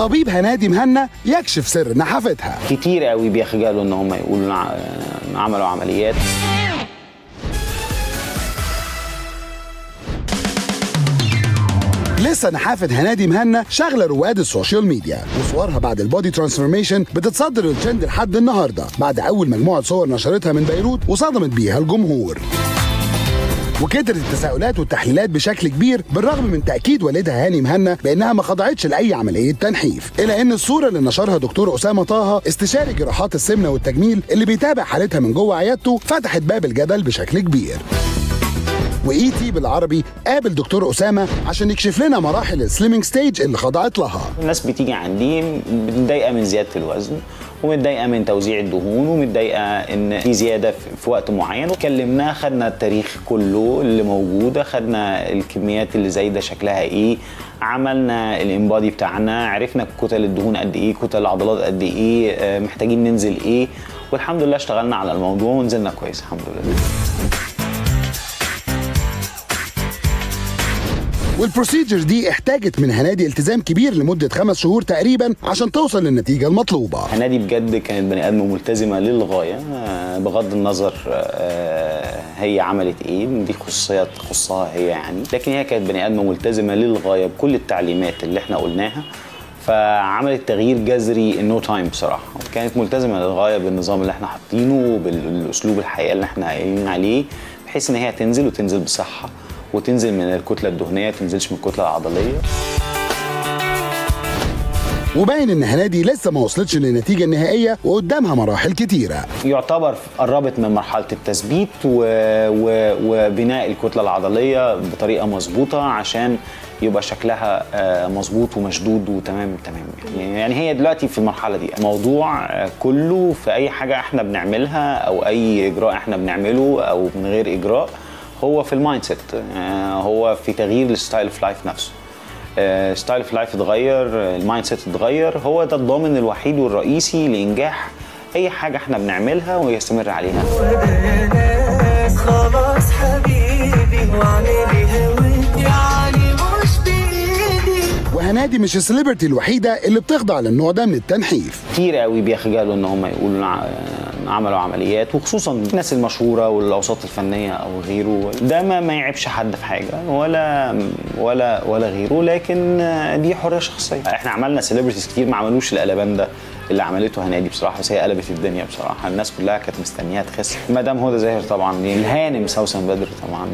طبيب هنادي مهنا يكشف سر نحافتها. كتير قوي بيخجلوا ان هم يقولوا عملوا عمليات. لسه نحافة هنادي مهنا شغله رواد السوشيال ميديا، وصورها بعد البودي ترانسفورميشن بتتصدر الترند لحد النهارده بعد اول مجموعه صور نشرتها من بيروت وصدمت بيها الجمهور. وكترت التساؤلات والتحليلات بشكل كبير بالرغم من تاكيد والدها هاني مهنا بانها ما خضعتش لاي عمليه تنحيف، الا ان الصوره اللي نشرها دكتور اسامه طه استشاري جراحات السمنه والتجميل اللي بيتابع حالتها من جوه عيادته فتحت باب الجدل بشكل كبير. وإيتي بالعربي قابل دكتور أسامة عشان يكشف لنا مراحل السليمينج ستيج اللي خضعت لها. الناس بتيجي عندي متضايقة من زيادة الوزن ومتضايقة من توزيع الدهون ومتضايقة إن في زيادة في وقت معين، وكلمناه خدنا التاريخ كله اللي موجودة، خدنا الكميات اللي زايدة شكلها إيه، عملنا الإنبادي بتاعنا، عرفنا كتل الدهون قد إيه، كتل العضلات قد إيه، محتاجين ننزل إيه، والحمد لله اشتغلنا على الموضوع ونزلنا كويس الحمد لله. والبروسيجر دي احتاجت من هنادي التزام كبير لمدة 5 شهور تقريبا عشان توصل للنتيجة المطلوبة. هنادي بجد كانت بني آدمة ملتزمة للغاية، بغض النظر هي عملت ايه، دي خصوصية تخصها هي يعني، لكن هي كانت بني آدمة ملتزمة للغاية بكل التعليمات اللي احنا قلناها، فعملت تغيير جذري النو تايم بصراحة، كانت ملتزمة للغاية بالنظام اللي احنا حاطينه بالأسلوب الحياة اللي احنا قايلين عليه، بحيث ان هي تنزل وتنزل بصحة وتنزل من الكتلة الدهنية، تنزلش من الكتلة العضلية. وباين ان هنادي لسه ما وصلتش للنتيجة النهائية وقدامها مراحل كتيرة. يعتبر قربت من مرحلة التثبيت وبناء الكتلة العضلية بطريقة مظبوطة عشان يبقى شكلها مظبوط ومشدود وتمام تمام يعني هي دلوقتي في المرحلة دي. الموضوع كله في اي حاجة احنا بنعملها او اي اجراء احنا بنعمله او من غير اجراء هو في المايند سيت، هو في تغيير الستايل اوف لايف نفسه. ستايل اوف لايف اتغير، المايند سيت اتغير، هو ده الضامن الوحيد والرئيسي لانجاح اي حاجه احنا بنعملها ويستمر عليها. خلاص حبيبي هنادي مش السليبرتي الوحيده اللي بتخضع للنوع ده من التنحيف. كتير قوي بيخجلوا ان هم يقولوا عملوا عمليات، وخصوصا الناس المشهوره والاوساط الفنيه او غيره، ده ما يعيبش حد في حاجه ولا غيره، لكن دي حريه شخصيه. احنا عملنا سليبرتيز كتير ما عملوش القلبان ده اللي عملته هنادي بصراحه، بس هي قلبت الدنيا بصراحه، الناس كلها كانت مستنياها تخس. مدام هدى زاهر طبعا، الهانم سوسن بدر طبعا،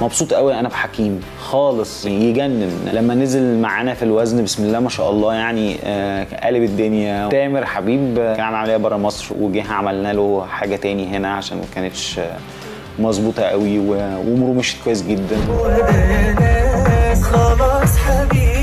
مبسوط قوي انا بحكيم خالص، يجنن لما نزل معانا في الوزن بسم الله ما شاء الله يعني قلب الدنيا. تامر حبيب كان عامل عمليه بره مصر وجه عملنا له حاجه تاني هنا عشان ما كانتش مظبوطه قوي واموره مشيت كويس جدا. خلاص حبيبي